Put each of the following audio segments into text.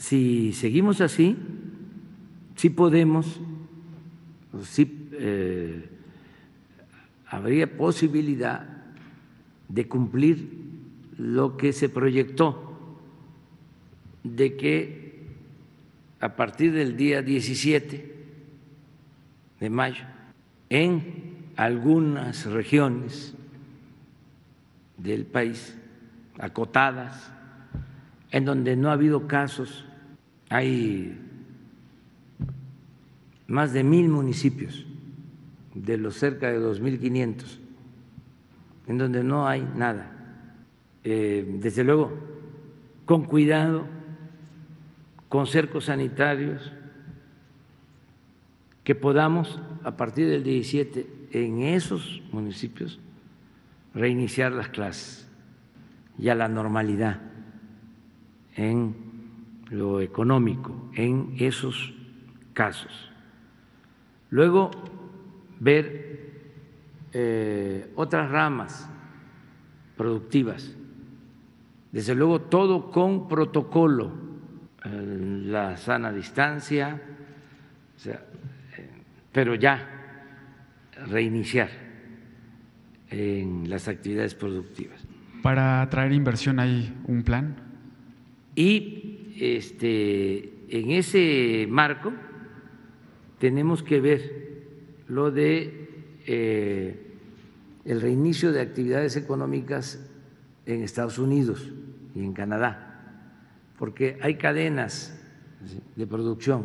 si seguimos así, sí podemos, sí habría posibilidad de cumplir lo que se proyectó, de que a partir del día 17 de mayo, en algunas regiones del país, acotadas, en donde no ha habido casos, hay más de 1,000 municipios de los cerca de 2,500, en donde no hay nada. Desde luego, con cuidado, con cercos sanitarios, que podamos a partir del 17 en esos municipios reiniciar las clases y a la normalidad en lo económico, en esos casos. Luego, ver otras ramas productivas, desde luego todo con protocolo, la sana distancia, o sea, pero ya reiniciar en las actividades productivas. ¿Para atraer inversión hay un plan? Y en ese marco tenemos que ver lo de el reinicio de actividades económicas en Estados Unidos y en Canadá, porque hay cadenas de producción.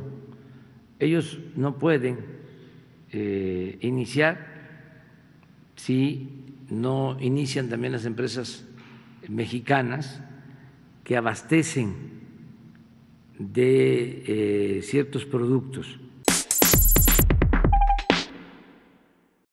Ellos no pueden iniciar si no inician también las empresas mexicanas que abastecen de ciertos productos